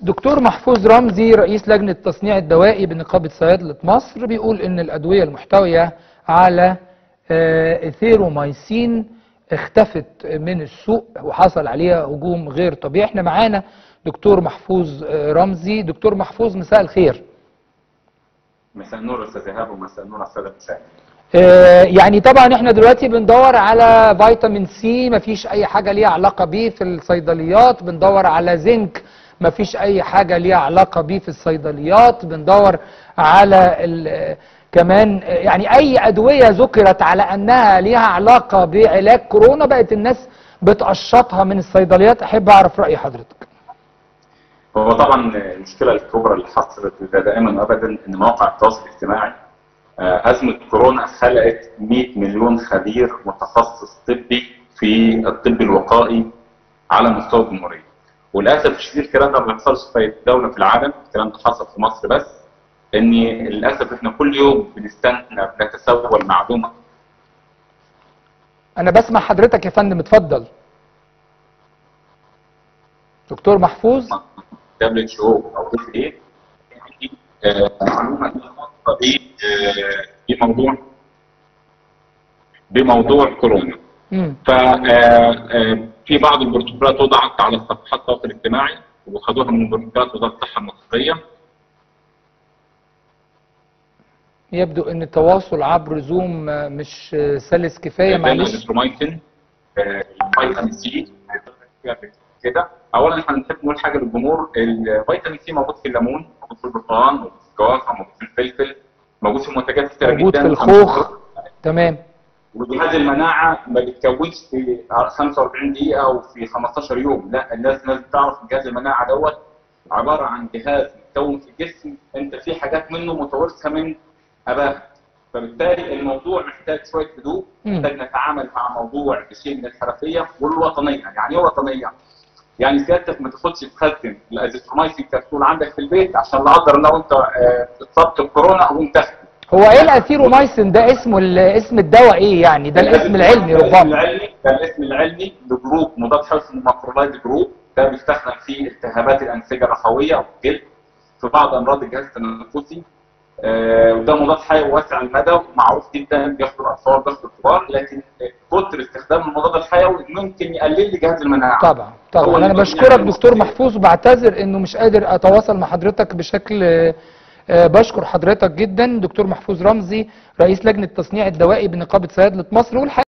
دكتور محفوظ رمزي رئيس لجنة التصنيع الدوائي بنقابة صيادلة مصر بيقول إن الأدوية المحتوية على أثيرومايسين اختفت من السوق وحصل عليها هجوم غير طبيعي. احنا معانا دكتور محفوظ رمزي. دكتور محفوظ مساء الخير. مساء النور استاذ ايهاب ومساء النور على الساده المشاهدين. يعني طبعا احنا دلوقتي بندور على فيتامين سي مفيش اي حاجه ليها علاقه بيه في الصيدليات، بندور على زنك مفيش اي حاجه ليها علاقه بيه في الصيدليات، بندور على كمان يعني أي أدوية ذكرت على أنها ليها علاقة بعلاج كورونا بقت الناس بتقشطها من الصيدليات. أحب أعرف رأي حضرتك. هو طبعا المشكلة الكبرى اللي حصلت دائما أبدا إن مواقع التواصل الاجتماعي أزمة كورونا خلقت 100 مليون خبير متخصص طبي في الطب الوقائي على مستوى الجمهورية، وللأسف الشديد الكلام ده ما بيحصلش في دولة في العالم، الكلام ده حصل في مصر بس. ان للاسف احنا كل يوم بنستنى بنتسول معلومه. انا بسمع حضرتك يا فندم، اتفضل. دكتور محفوظ. WHO او FDA عندي معلومه خاصه بموضوع كورونا. ف في بعض البروتوكولات وضعت على صفحات التواصل الاجتماعي وخدوها من بروتوكولات وزاره الصحه المصريه. يبدو ان التواصل عبر زوم مش سلس كفايه. معلش. الأثيرومايسين، فيتامين سي كده. اولا احنا بنحب نقول حاجه للجمهور، الفيتامين سي موجود في الليمون، موجود في البرتقال، موجود في الكوارع، موجود في الفلفل، موجود في منتجات كتيره جدا، موجود في الخوخ. تمام. وجهاز المناعه ما بيتكونش في 45 دقيقه او في 15 يوم، لا الناس لازم تعرف جهاز المناعه دوت عباره عن جهاز متكون في الجسم انت في حاجات منه متوارثه من أباها. فبالتالي الموضوع محتاج شويه هدوء، محتاج نتعامل مع موضوع بشيء من الحرفيه والوطنيه. يعني ايه وطنيه؟ يعني سيادتك ما تاخدش تخزن الازيثرومايسين كبسول عندك في البيت عشان لا قدر الله وانت اتصبت بكورونا او انت. هو ايه الاثيرومايسين ده؟ اسمه اسم الدواء ايه يعني؟ ده الاسم العلمي ربما. ده الاسم العلمي لجروب مضاد حيوي اسمه الماكرولايت جروب، ده بيستخدم في التهابات الانسجه الرخويه والجلد، في بعض امراض الجهاز التنفسي. وده مضاد حيوي واسع المدى ومعروف جدا، بياخد الاطفال بياخد الكبار، لكن كتر استخدام المضاد الحيوي ممكن يقلل لي جهاز المناعه. طبعا طبعا. انا بشكرك دكتور محفوظ وبعتذر انه مش قادر اتواصل مع حضرتك بشكل. بشكر حضرتك جدا دكتور محفوظ رمزي رئيس لجنه التصنيع الدوائي بنقابه صيادله مصر.